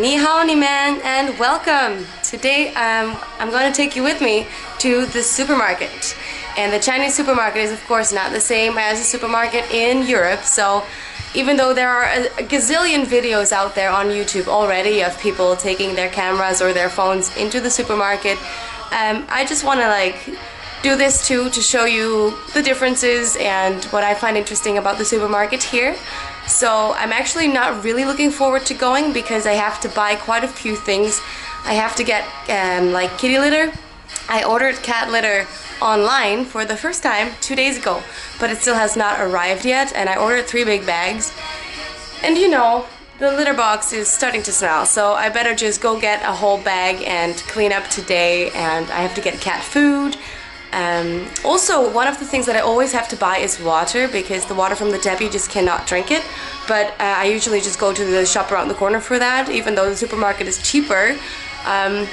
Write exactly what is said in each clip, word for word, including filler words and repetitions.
Ni hao ni man, and welcome! Today um, I'm going to take you with me to the supermarket. And the Chinese supermarket is of course not the same as the supermarket in Europe, so even though there are a gazillion videos out there on YouTube already of people taking their cameras or their phones into the supermarket, um, I just want to like do this too to show you the differences and what I find interesting about the supermarket here. So I'm actually not really looking forward to going because I have to buy quite a few things. I have to get um, like kitty litter. I ordered cat litter online for the first time two days ago, but it still has not arrived yet, and I ordered three big bags. And you know, the litter box is starting to smell, so I better just go get a whole bag and clean up today, and I have to get cat food. Um, also, one of the things that I always have to buy is water, because the water from the tap, you just cannot drink it. But uh, I usually just go to the shop around the corner for that, even though the supermarket is cheaper. Um,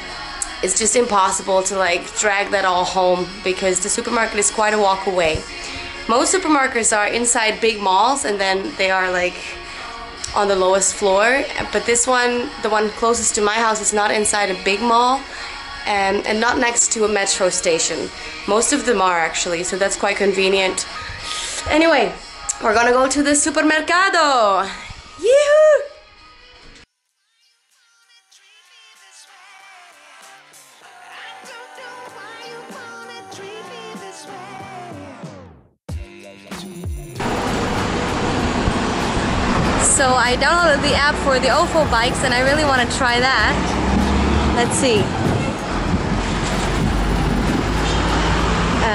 It's just impossible to like drag that all home because the supermarket is quite a walk away. Most supermarkets are inside big malls and then they are like on the lowest floor. But this one, the one closest to my house, is not inside a big mall and, and not next to a metro station. Most of them are actually, so that's quite convenient. Anyway, we're gonna go to the supermercado! Yee-hoo! So I downloaded the app for the O F O bikes and I really want to try that. Let's see. Uh...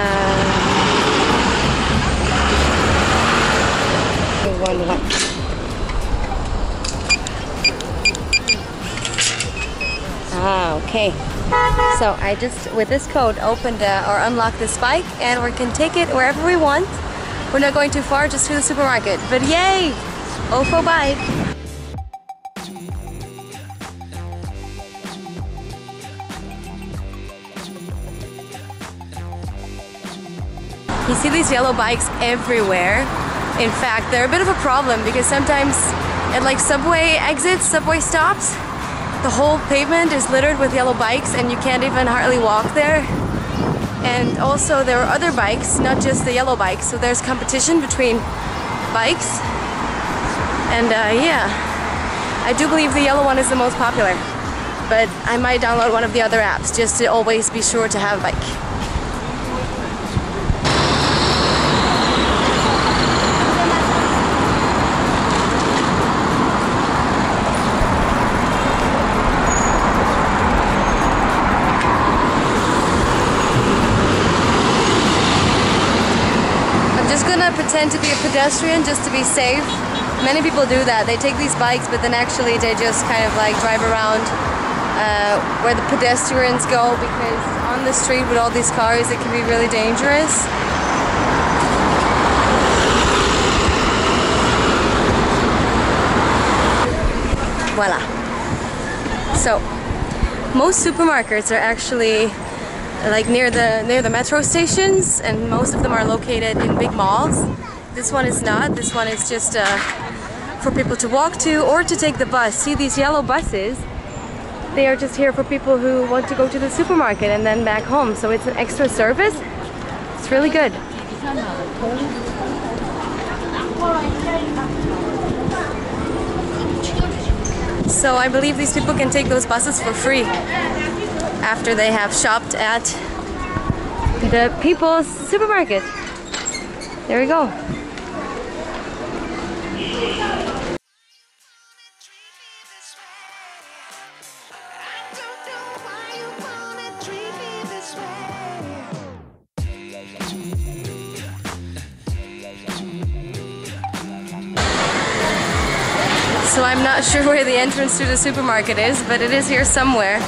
Ah, okay. So I just, with this code, opened uh, or unlocked this bike and we can take it wherever we want. We're not going too far, just to the supermarket. But yay! O F O bike. You see these yellow bikes everywhere. In fact, they're a bit of a problem because sometimes at like subway exits, subway stops, the whole pavement is littered with yellow bikes and you can't even hardly walk there. And also there are other bikes, not just the yellow bikes, so there's competition between bikes. And uh, yeah, I do believe the yellow one is the most popular, but I might download one of the other apps just to always be sure to have a bike. I'm just gonna pretend to be a pedestrian just to be safe. Many people do that. They take these bikes, but then actually they just kind of like drive around uh, where the pedestrians go, because on the street with all these cars it can be really dangerous. Voila. So most supermarkets are actually like near the near the metro stations, and most of them are located in big malls. This one is not. This one is just a uh, for people to walk to or to take the bus. See these yellow buses? They are just here for people who want to go to the supermarket and then back home. So it's an extra service. It's really good. So I believe these people can take those buses for free after they have shopped at the People's Supermarket. There we go. So I'm not sure where the entrance to the supermarket is, but it is here somewhere.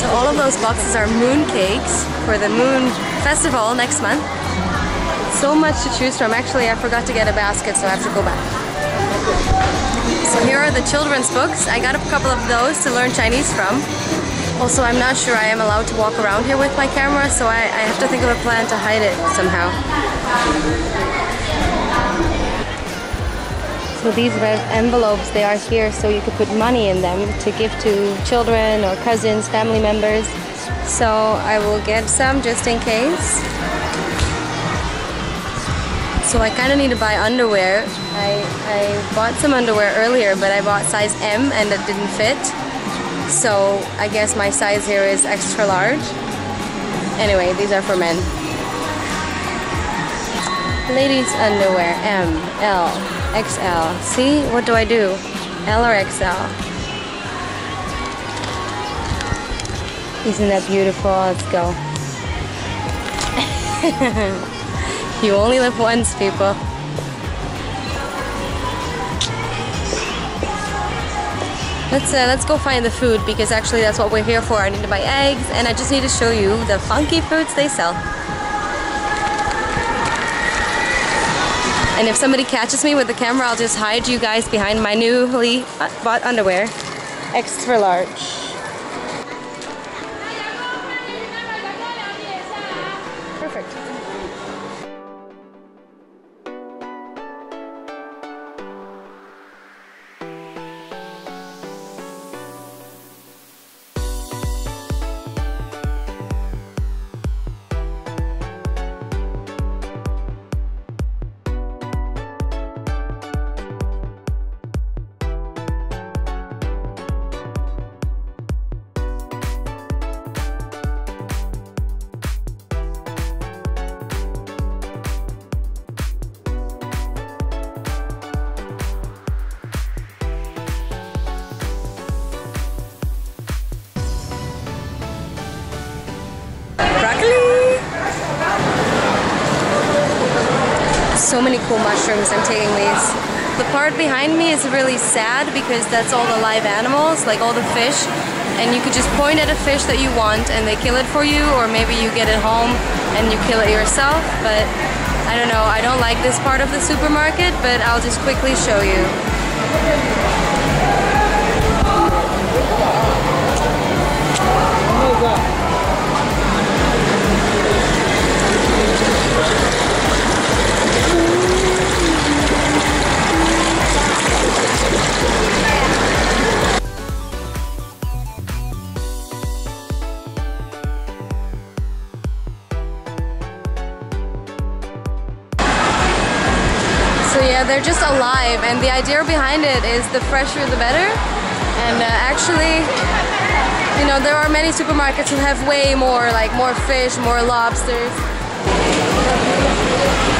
So all of those boxes are moon cakes for the moon festival next month. so much to choose from. Actually, I forgot to get a basket, so I have to go back. So here are the children's books. I got a couple of those to learn Chinese from. Also, I'm not sure I am allowed to walk around here with my camera, so I, I have to think of a plan to hide it somehow. So these red envelopes, they are here so you could put money in them to give to children or cousins, family members. So I will get some just in case. So I kind of need to buy underwear. I, I bought some underwear earlier, but I bought size M and it didn't fit. So I guess my size here is extra large. Anyway, these are for men. Ladies underwear, M, L, X L. See, what do I do? L or X L? Isn't that beautiful? Let's go. You only live once, people. Let's, uh, let's go find the food, because actually that's what we're here for. I need to buy eggs, and I just need to show you the funky foods they sell. And if somebody catches me with the camera, I'll just hide you guys behind my newly bought underwear. Extra large. Perfect. So many cool mushrooms, I'm taking these. The part behind me is really sad because that's all the live animals, like all the fish. And you could just point at a fish that you want and they kill it for you, or maybe you get it home and you kill it yourself. But I don't know, I don't like this part of the supermarket, but I'll just quickly show you. They're just alive, and the idea behind it is the fresher the better. And uh, actually, you know, there are many supermarkets who have way more, like more fish, more lobsters.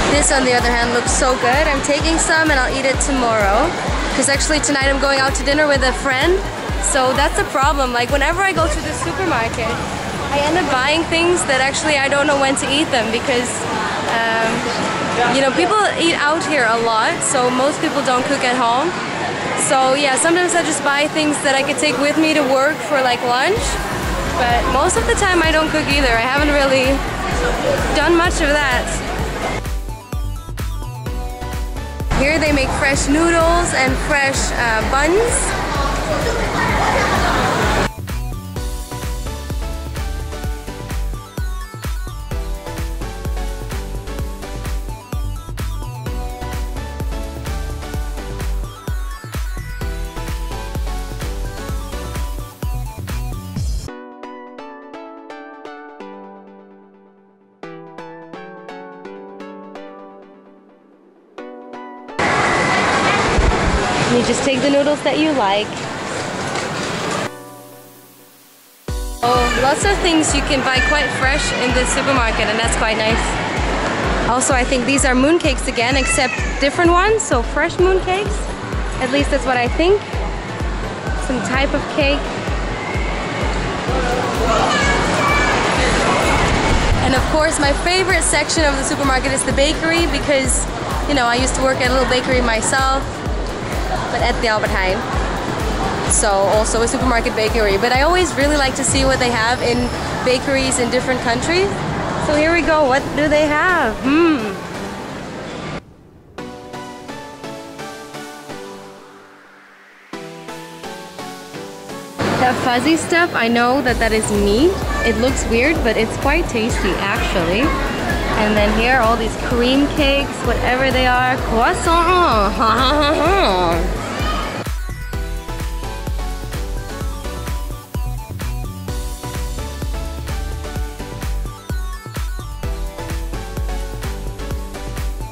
This on the other hand looks so good. I'm taking some and I'll eat it tomorrow, because actually tonight I'm going out to dinner with a friend. So that's the problem, like whenever I go to the supermarket I end up buying things that actually I don't know when to eat them, because um, you know, people eat out here a lot, so most people don't cook at home. So yeah, sometimes I just buy things that I could take with me to work for like lunch. But most of the time I don't cook either. I haven't really done much of that. Here they make fresh noodles and fresh uh, buns. You just take the noodles that you like. Oh, lots of things you can buy quite fresh in this supermarket, and that's quite nice. Also, I think these are mooncakes again, except different ones, so fresh mooncakes. At least that's what I think. Some type of cake. And of course, my favorite section of the supermarket is the bakery, because, you know, I used to work at a little bakery myself, but at the Albert Heijn, so also a supermarket bakery. But I always really like to see what they have in bakeries in different countries. So here we go, what do they have? Hmm, that fuzzy stuff, I know that that is meat. It looks weird, but it's quite tasty actually. And then here are all these cream cakes, whatever they are, croissant.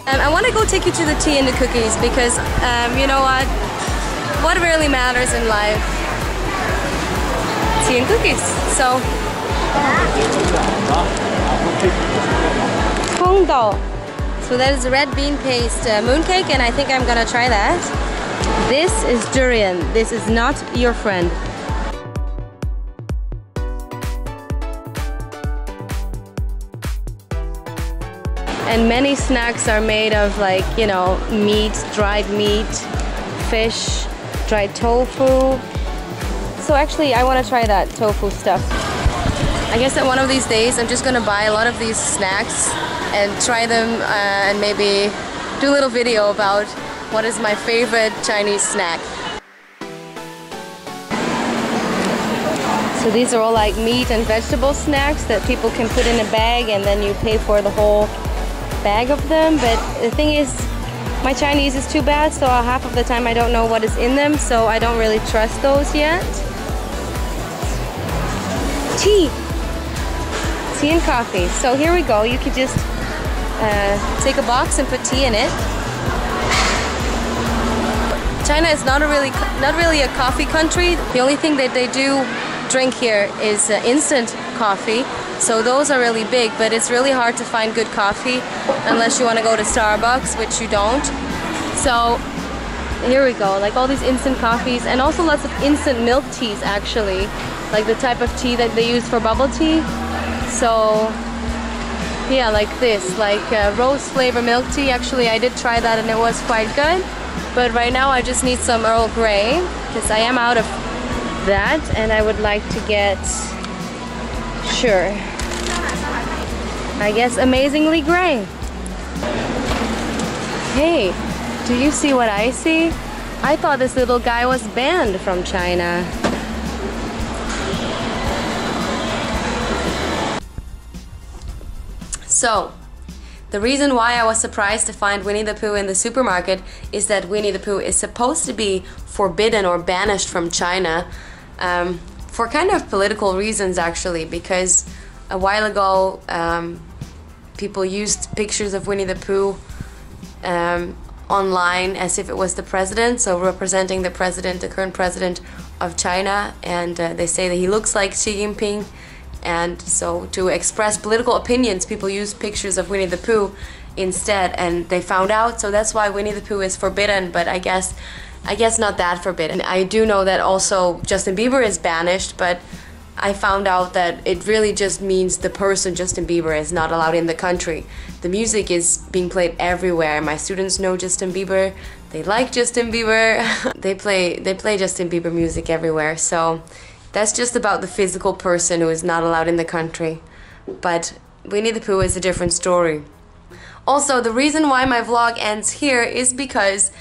Um, I want to go take you to the tea and the cookies because, um, you know what, what really matters in life? Tea and cookies, so... Kongdao. So that is red bean paste uh, mooncake, and I think I'm gonna try that. This is durian, this is not your friend. And many snacks are made of, like, you know, meat, dried meat, fish, dried tofu. So actually I want to try that tofu stuff. I guess that one of these days I'm just going to buy a lot of these snacks and try them uh, and maybe do a little video about what is my favorite Chinese snack. So these are all like meat and vegetable snacks that people can put in a bag and then you pay for the whole bag of them, but the thing is my Chinese is too bad, so half of the time I don't know what is in them, so I don't really trust those yet. Tea! Tea and coffee. So here we go, you could just uh, take a box and put tea in it. China is not a really, not really a coffee country. The only thing that they do drink here is uh, instant coffee. So those are really big, but it's really hard to find good coffee unless you want to go to Starbucks, which you don't. So here we go, like all these instant coffees and also lots of instant milk teas actually. Like the type of tea that they use for bubble tea. So yeah, like this, like uh, rose flavor milk tea. Actually I did try that and it was quite good. But right now I just need some Earl Grey because I am out of that and I would like to get... Sure. I guess amazingly gray. Hey, do you see what I see? I thought this little guy was banned from China. So, the reason why I was surprised to find Winnie the Pooh in the supermarket is that Winnie the Pooh is supposed to be forbidden or banished from China. Um, For kind of political reasons, actually, because a while ago um, people used pictures of Winnie the Pooh um, online as if it was the president, so representing the president, the current president of China, and uh, they say that he looks like Xi Jinping, and so to express political opinions, people use pictures of Winnie the Pooh instead, and they found out, so that's why Winnie the Pooh is forbidden, but I guess I guess not that forbidden. I do know that also Justin Bieber is banished, but I found out that it really just means the person Justin Bieber is not allowed in the country. The music is being played everywhere. My students know Justin Bieber. They like Justin Bieber. They play they play Justin Bieber music everywhere. So that's just about the physical person who is not allowed in the country. But Winnie the Pooh is a different story. Also, the reason why my vlog ends here is because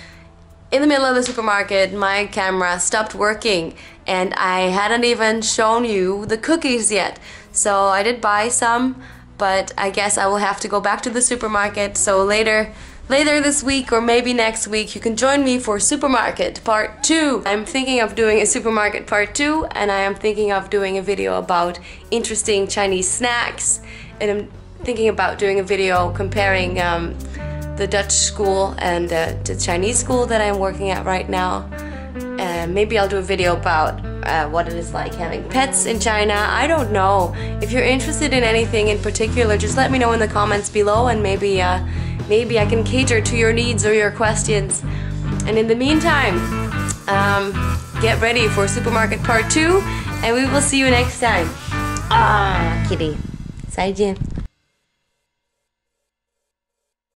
in the middle of the supermarket, my camera stopped working and I hadn't even shown you the cookies yet. So I did buy some, but I guess I will have to go back to the supermarket. So later, later this week or maybe next week, you can join me for supermarket part two. I'm thinking of doing a supermarket part two and I am thinking of doing a video about interesting Chinese snacks. And I'm thinking about doing a video comparing um, the Dutch school and uh, the Chinese school that I'm working at right now. And uh, maybe I'll do a video about uh, what it is like having pets in China. I don't know. If you're interested in anything in particular, just let me know in the comments below and maybe, uh, maybe I can cater to your needs or your questions. And in the meantime, um, get ready for supermarket part two and we will see you next time. Ah, kitty. 再见.